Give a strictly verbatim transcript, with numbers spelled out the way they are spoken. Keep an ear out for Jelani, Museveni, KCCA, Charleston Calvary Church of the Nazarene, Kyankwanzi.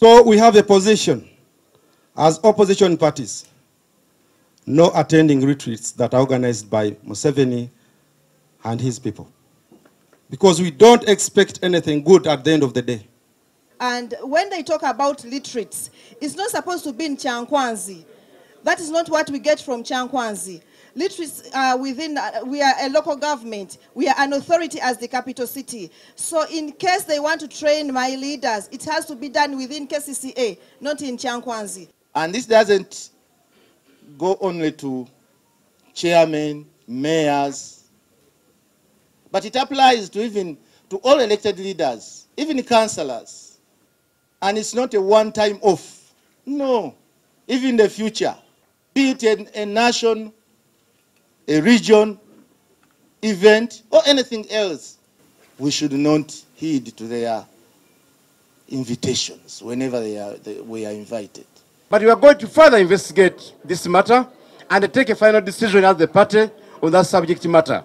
So we have a position as opposition parties, no attending retreats that are organized by Museveni and his people, because we don't expect anything good at the end of the day. And when they talk about retreats, it's not supposed to be in Kyankwanzi. That is not what we get from Kyankwanzi. Retreats are within, uh, we are a local government. We are an authority as the capital city. So in case they want to train my leaders, it has to be done within K C C A, not in Kyankwanzi. And this doesn't go only to chairmen, mayors, but it applies to even to all elected leaders, even councillors. And it's not a one-time off. No. Even the future, be it a, a nation, a region, event, or anything else, we should not heed to their invitations whenever they are, they, we are invited. But we are going to further investigate this matter and take a final decision as the party on that subject matter.